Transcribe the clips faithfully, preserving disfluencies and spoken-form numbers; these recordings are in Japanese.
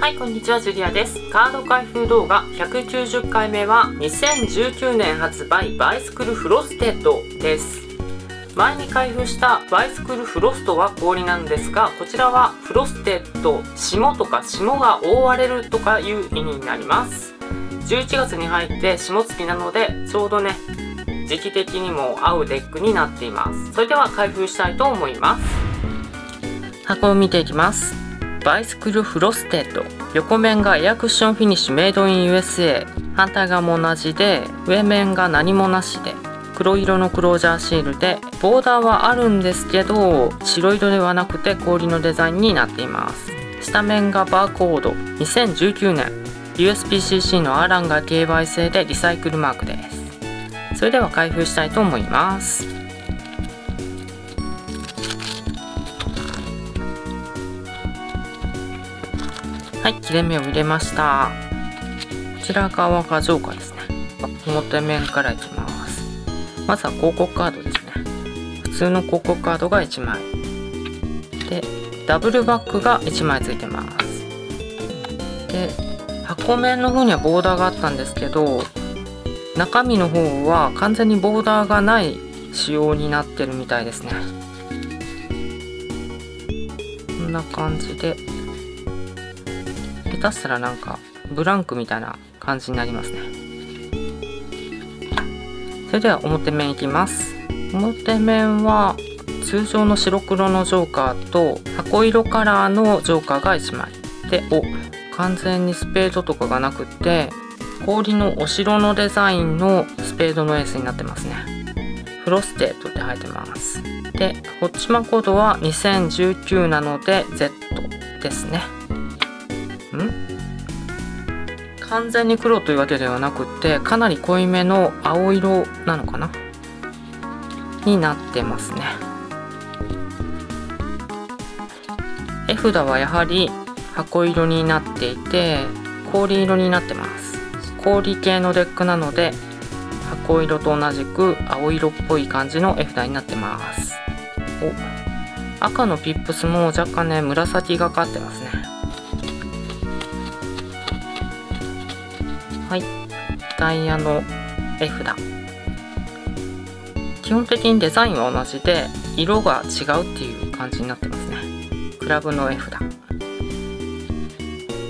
はい、こんにちは、ジュリアです。カード開封動画ひゃくきゅうじゅっかいめはにせんじゅうきゅうねん発売バイスクルフロステッドです。前に開封したバイスクルフロストは氷なんですが、こちらはフロステッド、霜とか霜が覆われるとかいう意味になります。じゅういちがつに入って霜月なので、ちょうどね時期的にも合うデックになっています。それでは開封したいと思います。箱を見ていきます。バイスクルフロステッド、横面がエアクッションフィニッシュメイドイン ユーエスエー、 反対側も同じで上面が何もなしで、黒色のクロージャーシールで、ボーダーはあるんですけど白色ではなくて氷のデザインになっています。下面がバーコード、にせんじゅうきゅうねん ユーエスピーシーシー のアランが競売制でリサイクルマークです。それでは開封したいと思います。はい、切れ目を入れました。こちら側がジョーカーですね。表面からいきます。まずは広告カードですね。普通の広告カードがいちまいで、ダブルバッグがいちまいついてます。で、箱面の方にはボーダーがあったんですけど、中身の方は完全にボーダーがない仕様になってるみたいですね。こんな感じで、下手したらなんかブランクみたいな感じになりますね。それでは表面いきます。表面は通常の白黒のジョーカーと箱色カラーのジョーカーがいちまいで、お完全にスペードとかがなくって氷のお城のデザインのスペードのエースになってますね。フロステッドって入ってます。で、こっちマコードはにせんじゅうきゅうなので ゼット ですね。ん完全に黒というわけではなくて、かなり濃いめの青色なのかなになってますね。絵札はやはり箱色になっていて氷色になってます。氷系のデックなので箱色と同じく青色っぽい感じの絵札になってます。お赤のピップスも若干ね紫がかってますね。はい、ダイヤの絵札、基本的にデザインは同じで色が違うっていう感じになってますね。クラブの絵札、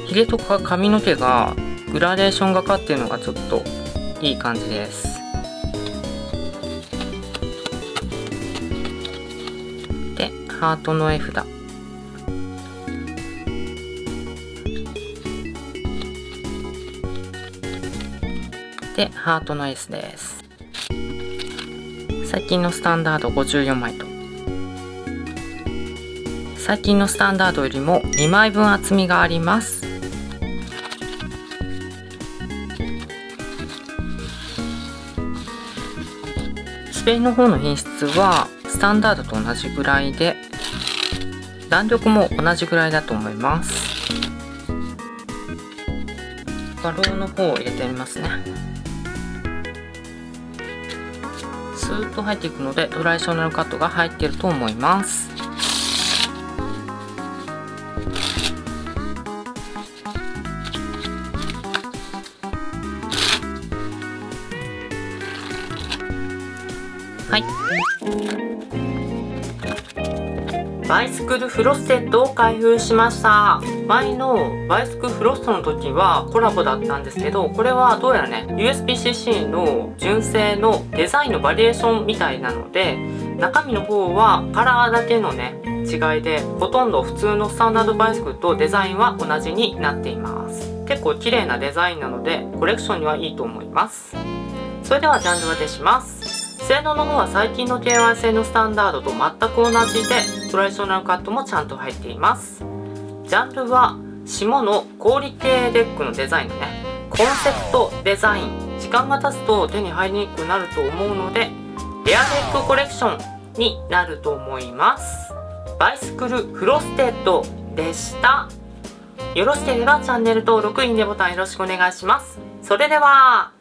ヒゲとか髪の毛がグラデーションがかっていうのがちょっといい感じです。で、ハートの絵札、でハートのエースです。最近のスタンダードごじゅうよんまいと、最近のスタンダードよりもにまいぶん厚みがあります。スペインの方の品質はスタンダードと同じぐらいで、弾力も同じぐらいだと思います。画廊の方を入れてみますね。スーッと入っていくのでトラディショナルカットが入っていると思います。はい、バイスクルフロステッドを開封しました。前のバイスクフロストの時はコラボだったんですけど、これはどうやらね ユーエスピーシーシー の純正のデザインのバリエーションみたいなので、中身の方はカラーだけのね違いで、ほとんど普通のスタンダードバイスクとデザインは同じになっています。結構綺麗なデザインなのでコレクションにはいいと思います。それではジャンル分けします。性能の方は最近の ケーワン 製のスタンダードと全く同じで、トラディショナルカットもちゃんと入っています。ジャンルは霜の氷系デックのデザインのねコンセプトデザイン、時間が経つと手に入りにくくなると思うのでレアデックコレクションになると思います。バイスクルフロステッドでした。よろしければチャンネル登録、いいねボタンよろしくお願いします。それでは。